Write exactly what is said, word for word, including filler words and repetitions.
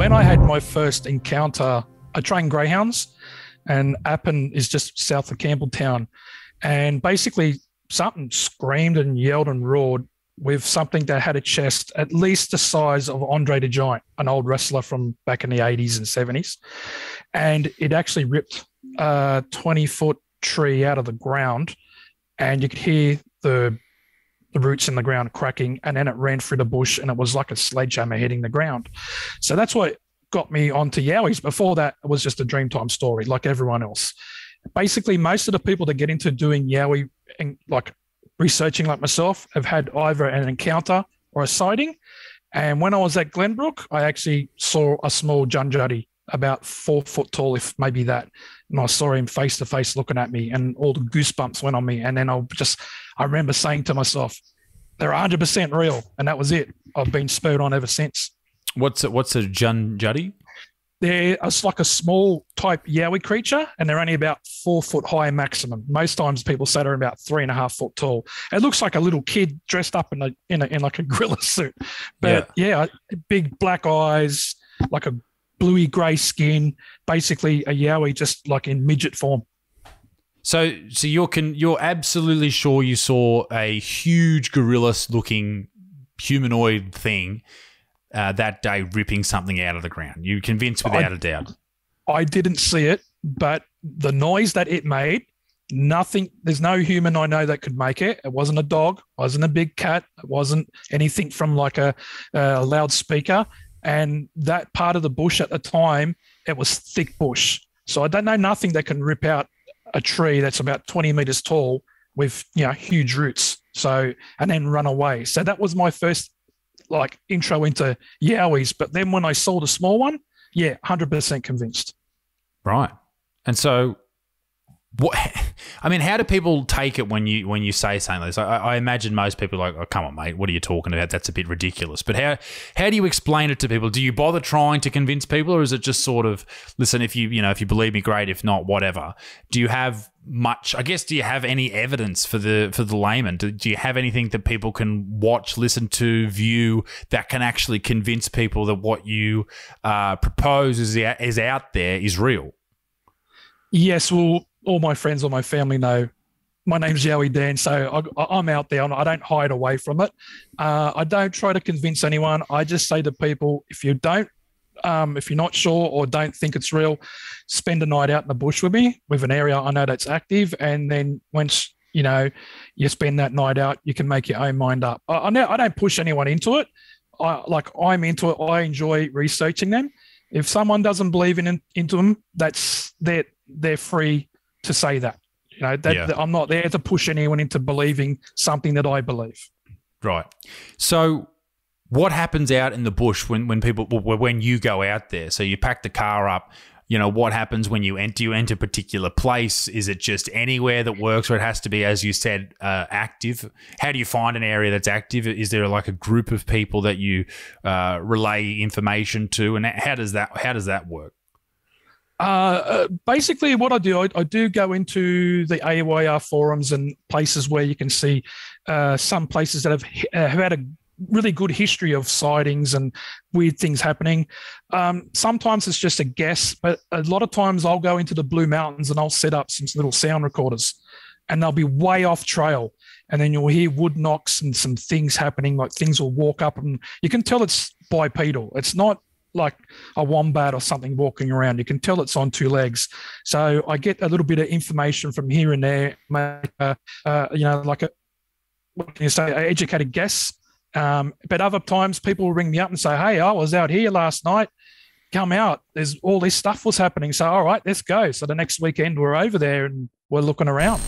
when I had my first encounter, I trained greyhounds, and Appin is just south of Campbelltown. And basically something screamed and yelled and roared with something that had a chest at least the size of Andre the Giant, an old wrestler from back in the eighties and seventies. And it actually ripped a twenty-foot tree out of the ground, and you could hear the the roots in the ground cracking, and then it ran through the bush, and it was like a sledgehammer hitting the ground. So that's what got me onto Yowies. Before that, it was just a Dreamtime story, like everyone else. Basically, most of the people that get into doing Yowie and like researching like myself have had either an encounter or a sighting. And when I was at Glenbrook, I actually saw a small Junjutty, about four foot tall, if maybe that. And I saw him face to face looking at me, and all the goosebumps went on me. And then I'll just, I remember saying to myself, they're one hundred percent real. And that was it. I've been spurred on ever since. What's a, what's a Junjutty? They're it's like a small type Yowie creature, and they're only about four foot high maximum. Most times people say they're about three and a half foot tall. It looks like a little kid dressed up in a in, a, in like a gorilla suit. But yeah, yeah, big black eyes, like a bluey grey skin, basically a Yowie just like in midget form. So, so you're can you're absolutely sure you saw a huge gorilla-looking humanoid thing Uh, that day ripping something out of the ground? You convinced without I, a doubt. I didn't see it, but the noise that it made, nothing, there's no human I know that could make it. It wasn't a dog, wasn't a big cat, it wasn't anything from like a, a loudspeaker. And that part of the bush at the time, it was thick bush. So I don't know nothing that can rip out a tree that's about twenty meters tall with, you know, huge roots. So, and then run away. So that was my first like intro into Yowies. But then when I saw the small one, yeah, one hundred percent convinced. Right. And so what, I mean, how do people take it when you, when you say something like this? I, I imagine most people are like, oh, come on, mate, what are you talking about? That's a bit ridiculous. But how, how do you explain it to people? Do you bother trying to convince people, or is it just sort of, listen, if you, you know, if you believe me, great, if not, whatever? Do you have much, I guess, do you have any evidence for the, for the layman? Do, do you have anything that people can watch, listen to, view that can actually convince people that what you uh, propose is, is out there is real? Yes, well, all my friends or my family know my name's Yowie Dan, so I, I'm out there and I don't hide away from it. Uh, I don't try to convince anyone. I just say to people, if you don't, um, if you're not sure or don't think it's real, spend a night out in the bush with me, with an area I know that's active, and then once you know you spend that night out, you can make your own mind up. I, I, know, I don't push anyone into it. I, like I'm into it. I enjoy researching them. If someone doesn't believe in into them, that's they're they're free to say that, you know, that, yeah. that I'm not there to push anyone into believing something that I believe. Right. So what happens out in the bush when, when people, when you go out there? So you pack the car up, you know, what happens when you enter, you enter a particular place? Is it just anywhere that works, or it has to be, as you said, uh, active? How do you find an area that's active? Is there like a group of people that you uh, relay information to? And how does that, how does that work? Uh, basically what I do, I, I do go into the A Y R forums and places where you can see uh, some places that have, have had a really good history of sightings and weird things happening. Um, sometimes it's just a guess, but a lot of times I'll go into the Blue Mountains and I'll set up some little sound recorders, and they'll be way off trail. And then you'll hear wood knocks and some things happening, like things will walk up, and you can tell it's bipedal. It's not like a wombat or something walking around. You can tell it's on two legs. So I get a little bit of information from here and there, make a, uh, you know, like a, what can you say, an educated guess. Um, but other times people will ring me up and say, hey, I was out here last night, come out, there's all this stuff was happening. So, all right, let's go. So the next weekend we're over there and we're looking around.